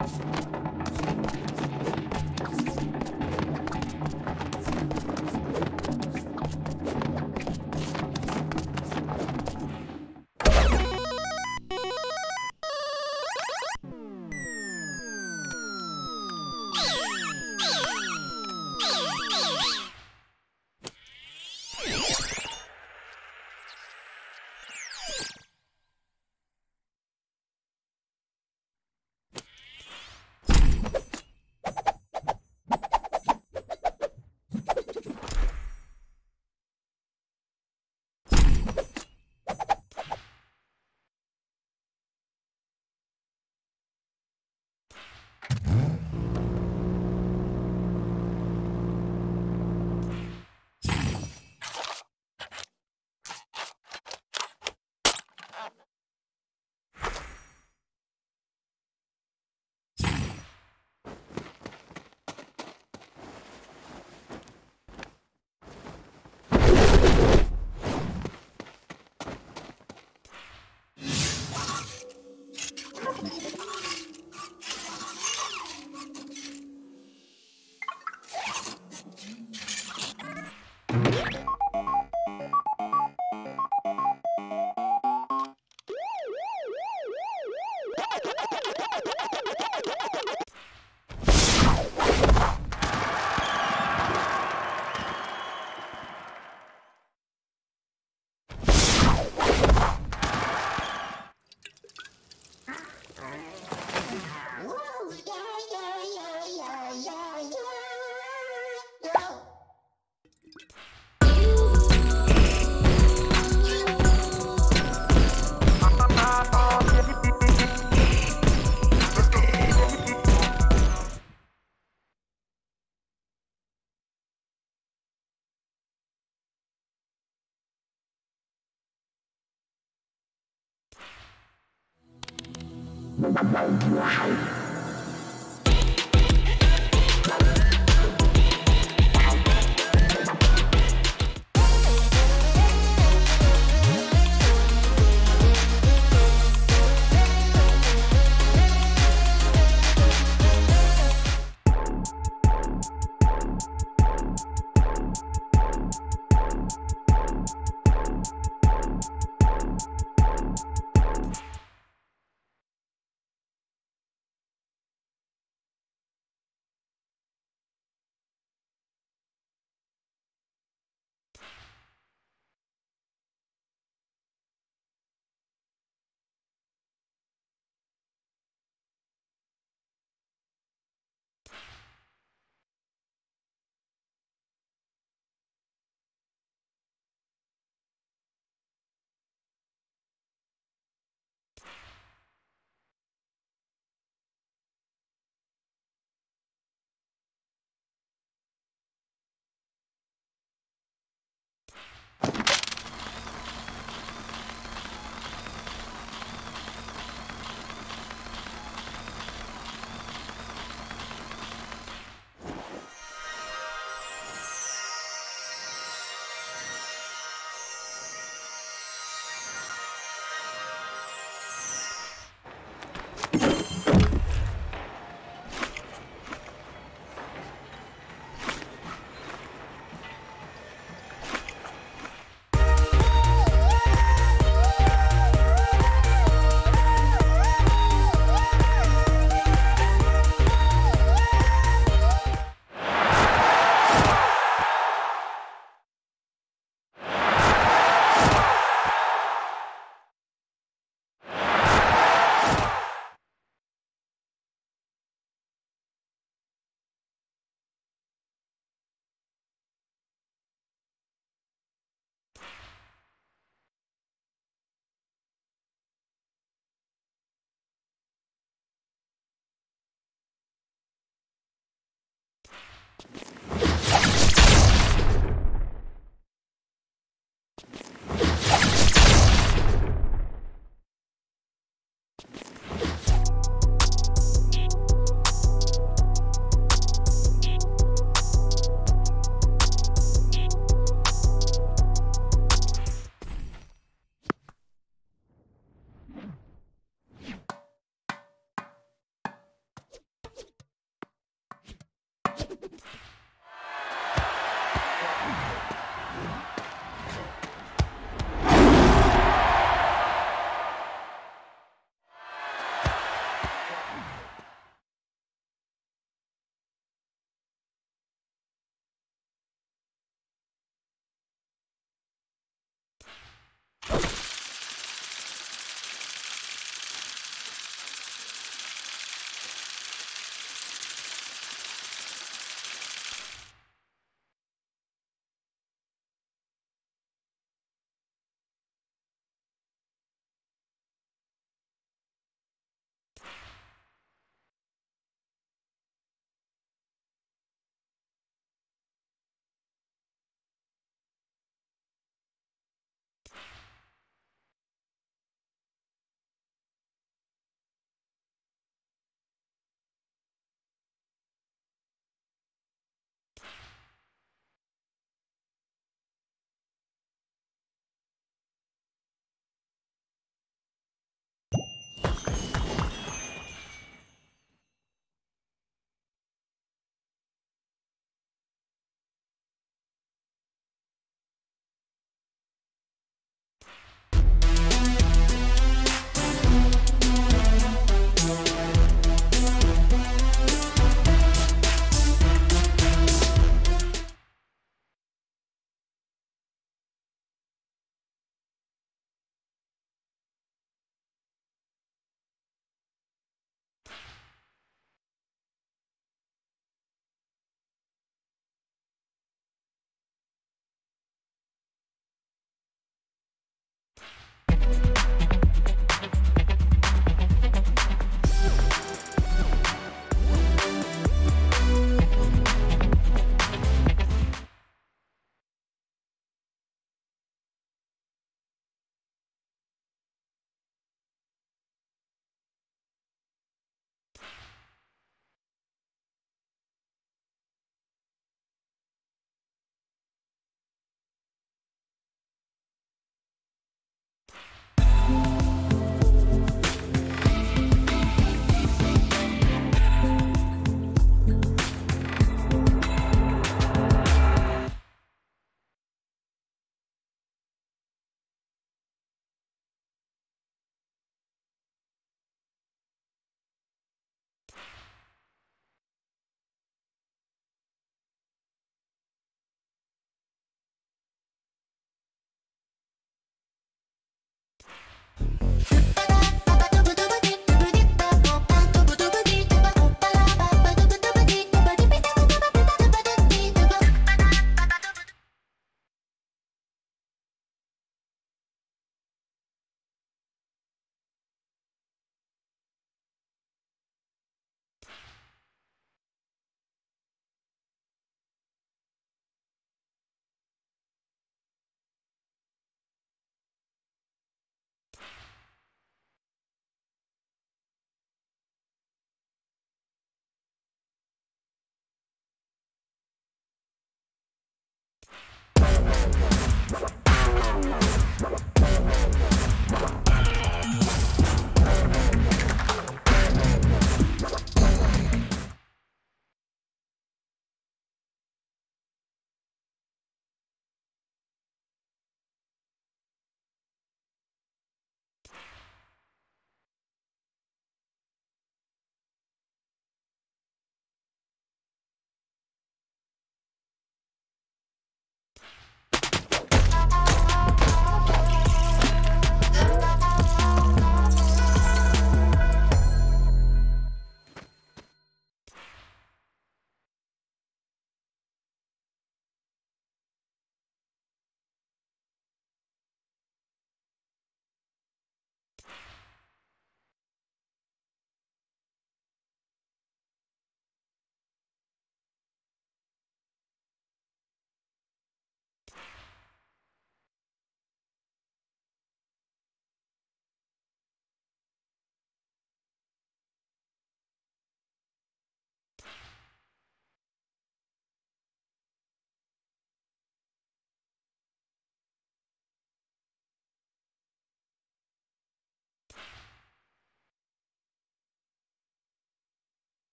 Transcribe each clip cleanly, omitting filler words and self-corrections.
Bye.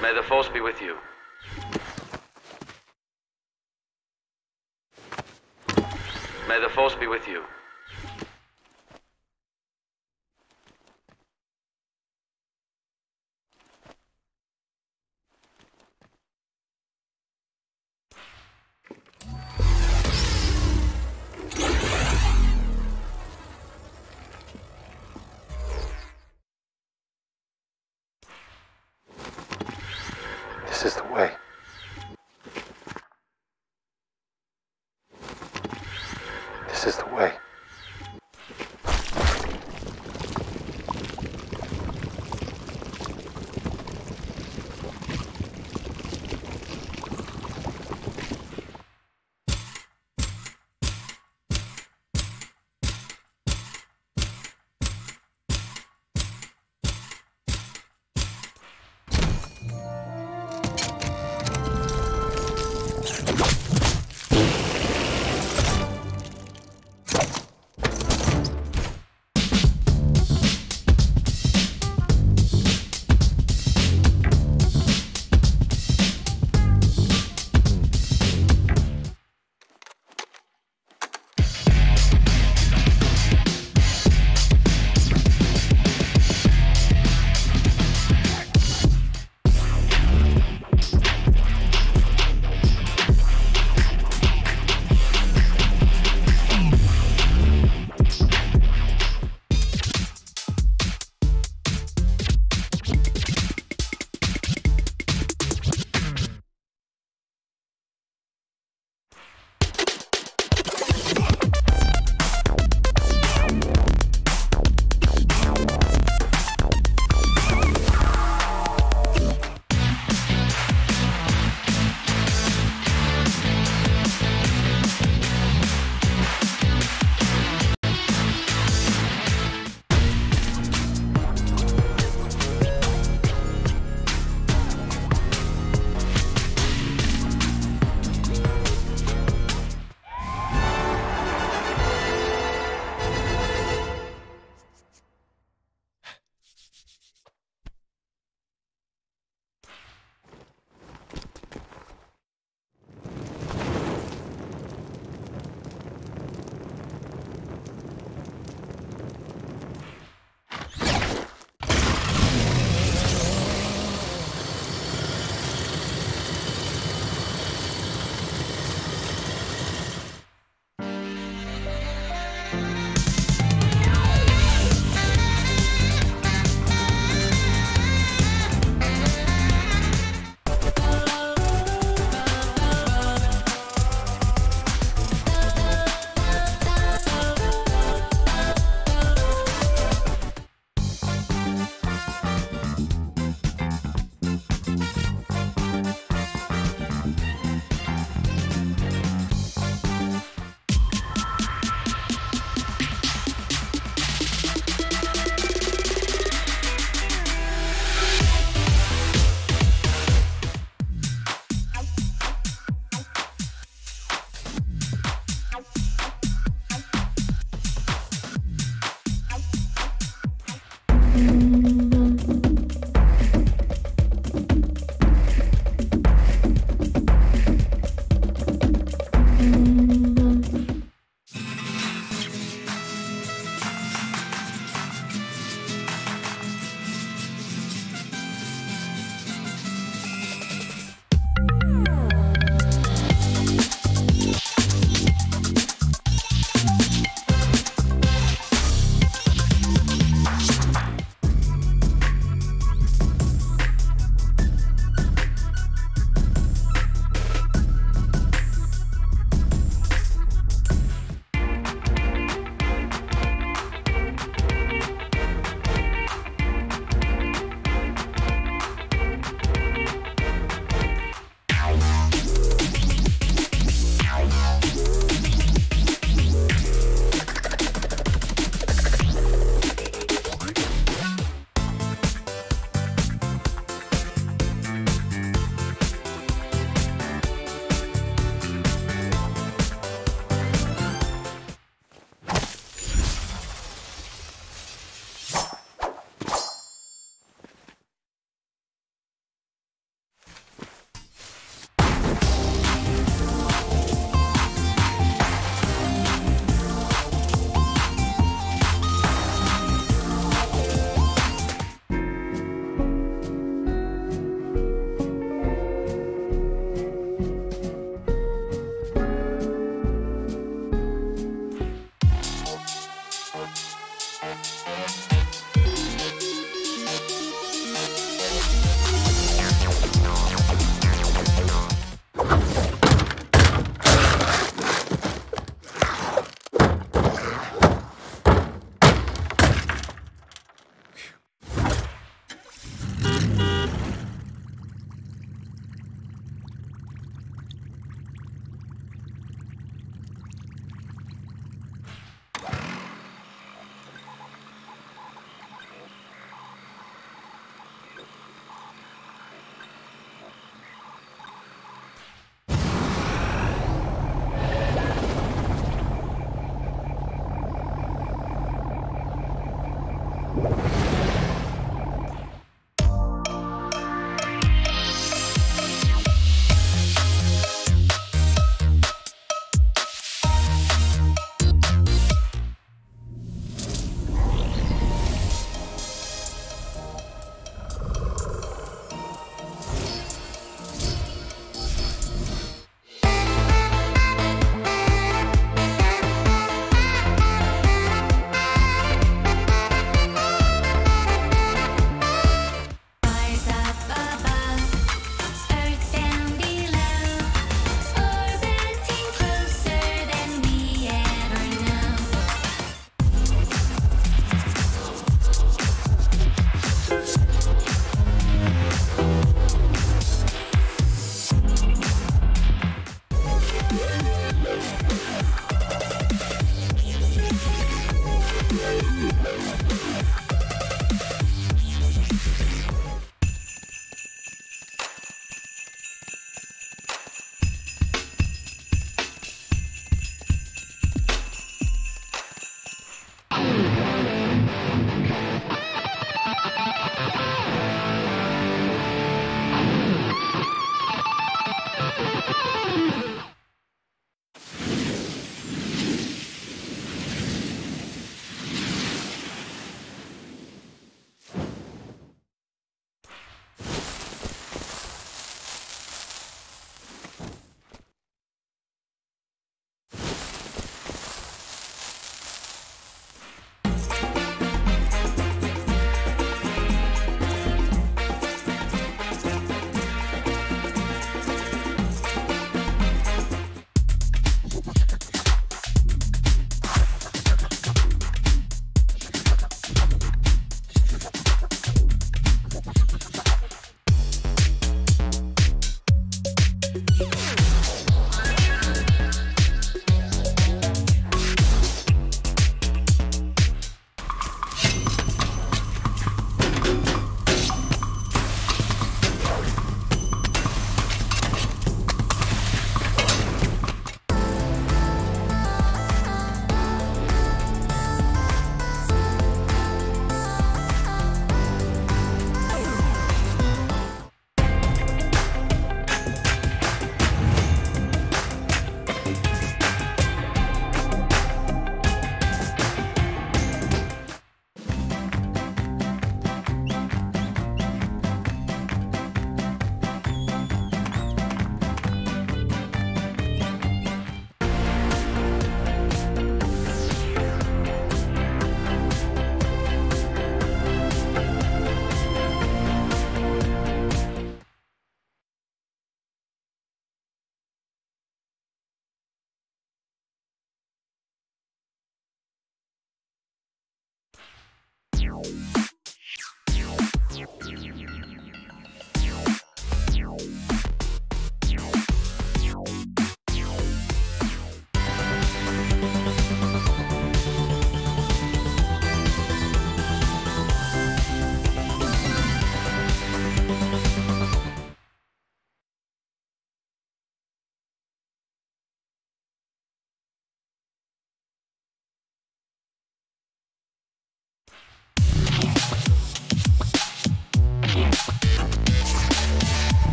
May the force be with you. May the force be with you. This is the way. This is the way.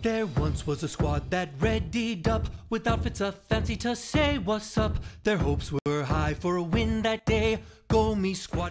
There once was a squad that readied up with outfits a fancy to say what's up. Their hopes were high for a win that day. Go me squad.